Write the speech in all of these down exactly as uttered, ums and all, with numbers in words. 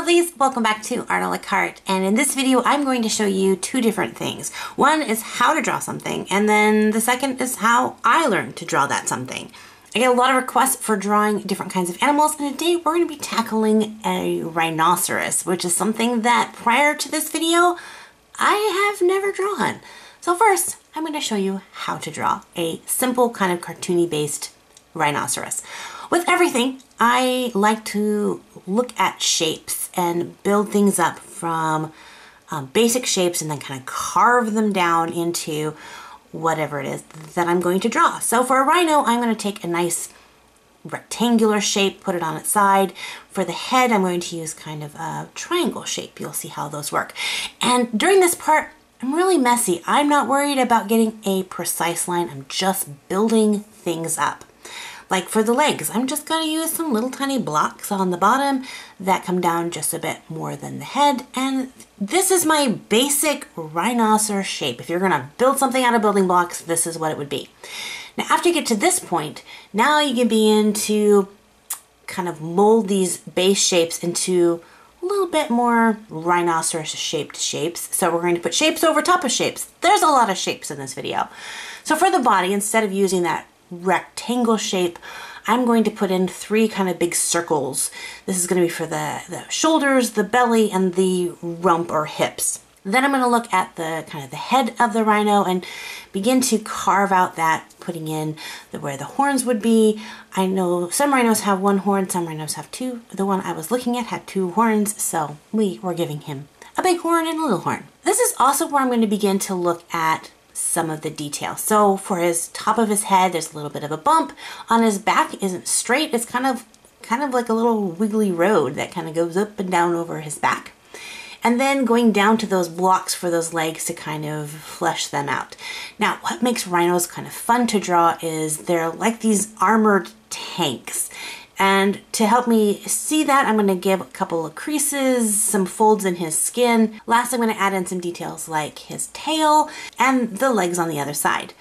lovelies, welcome back to Art a la Carte, and in this video I'm going to show you two different things. One is how to draw something, and then the second is how I learned to draw that something. I get a lot of requests for drawing different kinds of animals, and today we're going to be tackling a rhinoceros, which is something that prior to this video I have never drawn. So first I'm going to show you how to draw a simple kind of cartoony based rhinoceros. With everything, I like to look at shapes and build things up from um, basic shapes and then kind of carve them down into whatever it is that I'm going to draw. So for a rhino, I'm going to take a nice rectangular shape, put it on its side. For the head, I'm going to use kind of a triangle shape. You'll see how those work. And during this part, I'm really messy. I'm not worried about getting a precise line. I'm just building things up. Like for the legs, I'm just going to use some little tiny blocks on the bottom that come down just a bit more than the head. And this is my basic rhinoceros shape. If you're going to build something out of building blocks, this is what it would be. Now, after you get to this point, now you can begin to kind of mold these base shapes into a little bit more rhinoceros-shaped shapes. So we're going to put shapes over top of shapes. There's a lot of shapes in this video. So for the body, instead of using that rectangle shape, I'm going to put in three kind of big circles. This is going to be for the, the shoulders, the belly, and the rump or hips. Then I'm going to look at the kind of the head of the rhino and begin to carve out that, putting in the, where the horns would be. I know some rhinos have one horn, some rhinos have two. The one I was looking at had two horns, so we were giving him a big horn and a little horn. This is also where I'm going to begin to look at some of the detail. So for his top of his head, there's a little bit of a bump. On his back isn't straight. It's kind of kind of like a little wiggly road that kind of goes up and down over his back. And then going down to those blocks for those legs to kind of flesh them out. Now, what makes rhinos kind of fun to draw is they're like these armored tanks. And to help me see that, I'm going to give a couple of creases, some folds in his skin. Last, I'm going to add in some details like his tail and the legs on the other side.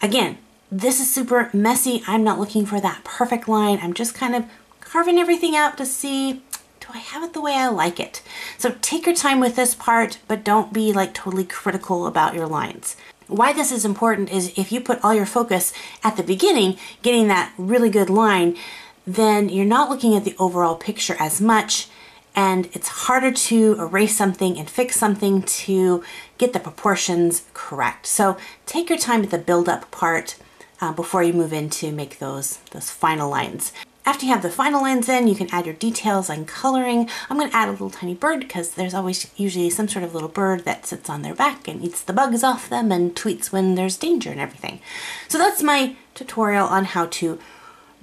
Again, this is super messy. I'm not looking for that perfect line. I'm just kind of carving everything out to see, do I have it the way I like it? So take your time with this part, but don't be like totally critical about your lines. Why this is important is if you put all your focus at the beginning, getting that really good line, then you're not looking at the overall picture as much, and it's harder to erase something and fix something to get the proportions correct. So take your time at the build-up part uh, before you move in to make those, those final lines. After you have the final lines in, you can add your details and coloring. I'm going to add a little tiny bird because there's always usually some sort of little bird that sits on their back and eats the bugs off them and tweets when there's danger and everything. So that's my tutorial on how to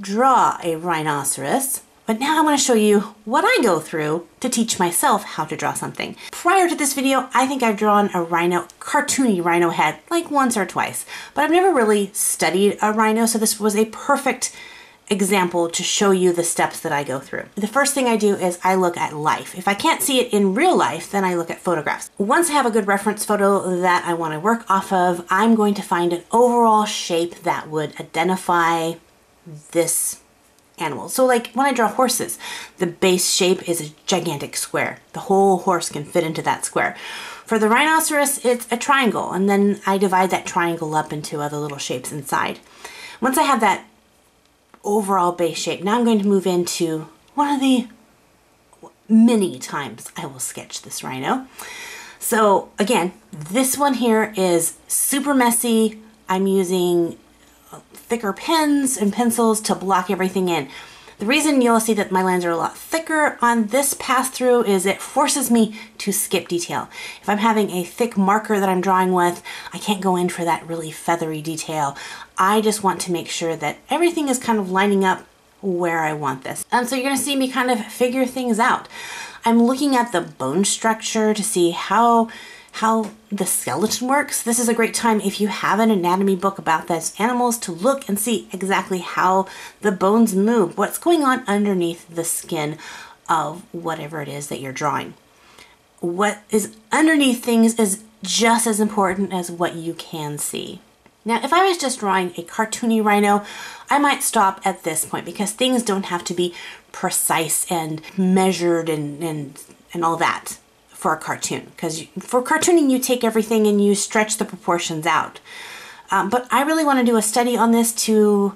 draw a rhinoceros, but now I want to show you what I go through to teach myself how to draw something. Prior to this video, I think I've drawn a rhino, cartoony rhino head, like once or twice, but I've never really studied a rhino, so this was a perfect example to show you the steps that I go through. The first thing I do is I look at life. If I can't see it in real life, then I look at photographs. Once I have a good reference photo that I want to work off of, I'm going to find an overall shape that would identify this animal. So like when I draw horses, the base shape is a gigantic square. The whole horse can fit into that square. For the rhinoceros, it's a triangle, and then I divide that triangle up into other little shapes inside. Once I have that overall base shape, now I'm going to move into one of the many times I will sketch this rhino. So again, this one here is super messy. I'm using thicker pens and pencils to block everything in. The reason you'll see that my lines are a lot thicker on this pass through is it forces me to skip detail. If I'm having a thick marker that I'm drawing with, I can't go in for that really feathery detail. I just want to make sure that everything is kind of lining up where I want this. And so you're going to see me kind of figure things out. I'm looking at the bone structure to see how how the skeleton works. This is a great time if you have an anatomy book about those animals to look and see exactly how the bones move, what's going on underneath the skin of whatever it is that you're drawing. What is underneath things is just as important as what you can see. Now, if I was just drawing a cartoony rhino, I might stop at this point because things don't have to be precise and measured and, and, and all that for a cartoon. Because for cartooning, you take everything and you stretch the proportions out. Um, but I really want to do a study on this to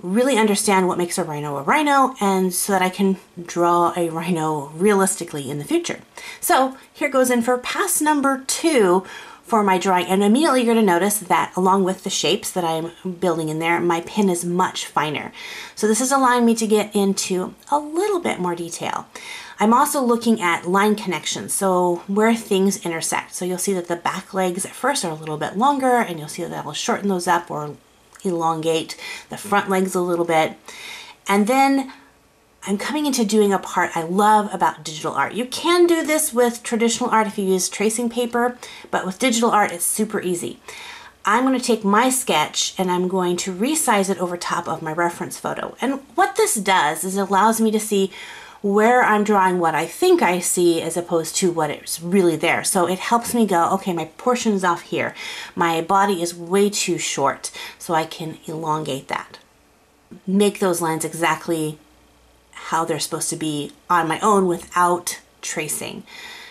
really understand what makes a rhino a rhino, and so that I can draw a rhino realistically in the future. So here goes in for pass number two for my drawing, and immediately you're going to notice that along with the shapes that I'm building in there, my pin is much finer. So this is allowing me to get into a little bit more detail. I'm also looking at line connections, so where things intersect. So you'll see that the back legs at first are a little bit longer, and you'll see that I will shorten those up or elongate the front legs a little bit. And then I'm coming into doing a part I love about digital art. You can do this with traditional art if you use tracing paper, but with digital art it's super easy. I'm going to take my sketch and I'm going to resize it over top of my reference photo. And what this does is it allows me to see where I'm drawing what I think I see as opposed to what is really there. So it helps me go, okay, my portion's off here. My body is way too short, so I can elongate that. Make those lines exactly how they're supposed to be on my own without tracing.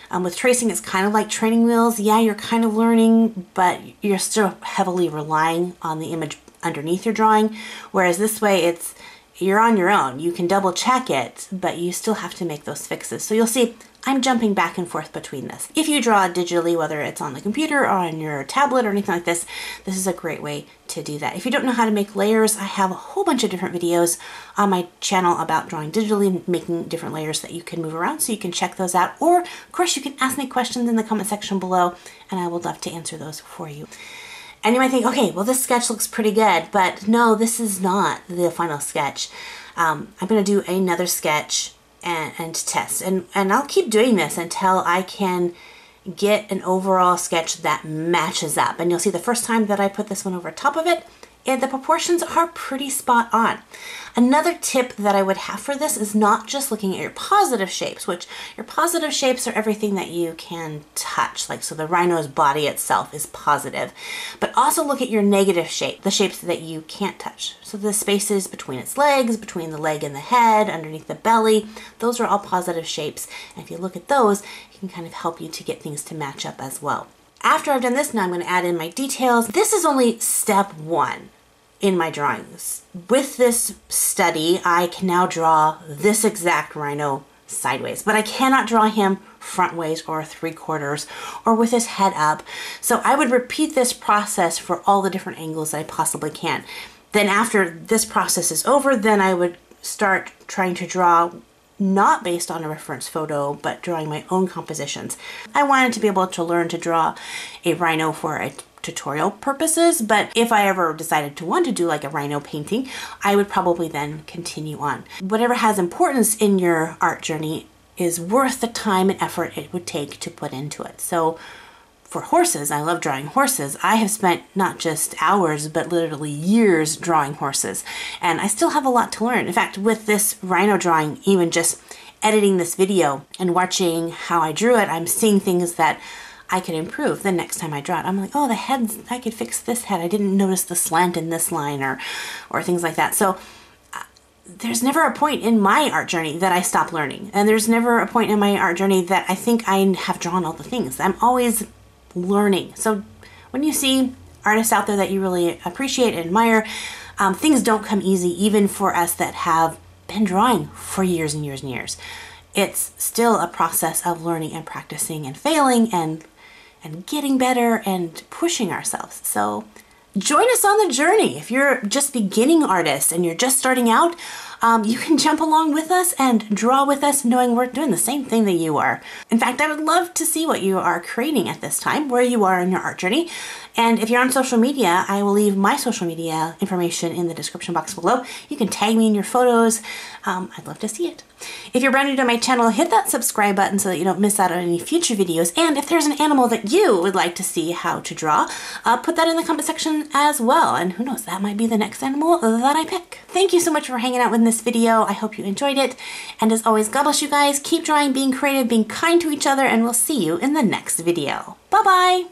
Um, with tracing, it's kind of like training wheels. Yeah, you're kind of learning, but you're still heavily relying on the image underneath your drawing. Whereas this way, it's you're on your own. You can double check it, but you still have to make those fixes. So you'll see I'm jumping back and forth between this. If you draw digitally, whether it's on the computer or on your tablet or anything like this, this is a great way to do that. If you don't know how to make layers, I have a whole bunch of different videos on my channel about drawing digitally and making different layers that you can move around, so you can check those out. Or, of course, you can ask me questions in the comment section below, and I would love to answer those for you. And you might think, okay, well, this sketch looks pretty good, but no, this is not the final sketch. Um, I'm going to do another sketch and, and test. And, and I'll keep doing this until I can get an overall sketch that matches up. And you'll see the first time that I put this one over top of it, and the proportions are pretty spot on. Another tip that I would have for this is not just looking at your positive shapes, which your positive shapes are everything that you can touch. Like, so the rhino's body itself is positive, but also look at your negative shape, the shapes that you can't touch. So the spaces between its legs, between the leg and the head, underneath the belly, those are all positive shapes. And if you look at those, it can kind of help you to get things to match up as well. After I've done this, now I'm going to add in my details. This is only step one in my drawings. With this study, I can now draw this exact rhino sideways, but I cannot draw him front ways or three quarters or with his head up. So I would repeat this process for all the different angles that I possibly can. Then after this process is over, then I would start trying to draw not based on a reference photo, but drawing my own compositions. I wanted to be able to learn to draw a rhino for a tutorial purposes, but if I ever decided to want to do like a rhino painting, I would probably then continue on. Whatever has importance in your art journey is worth the time and effort it would take to put into it. So for horses, I love drawing horses. I have spent not just hours, but literally years drawing horses, and I still have a lot to learn. In fact, with this rhino drawing, even just editing this video and watching how I drew it, I'm seeing things that I could improve the next time I draw it. I'm like, oh, the heads, I could fix this head. I didn't notice the slant in this line, or, or things like that. So uh, there's never a point in my art journey that I stop learning. And there's never a point in my art journey that I think I have drawn all the things. I'm always learning. So when you see artists out there that you really appreciate and admire, um, things don't come easy, even for us that have been drawing for years and years and years. It's still a process of learning and practicing and failing and and getting better and pushing ourselves. So join us on the journey. If you're just beginning artists and you're just starting out, um, you can jump along with us and draw with us, knowing we're doing the same thing that you are. In fact, I would love to see what you are creating at this time, where you are in your art journey. And if you're on social media, I will leave my social media information in the description box below. You can tag me in your photos. Um, I'd love to see it. If you're brand new to my channel, hit that subscribe button so that you don't miss out on any future videos. And if there's an animal that you would like to see how to draw, uh, put that in the comment section as well. And who knows, that might be the next animal that I pick. Thank you so much for hanging out with this video. I hope you enjoyed it. And as always, God bless you guys. Keep drawing, being creative, being kind to each other, and we'll see you in the next video. Bye-bye.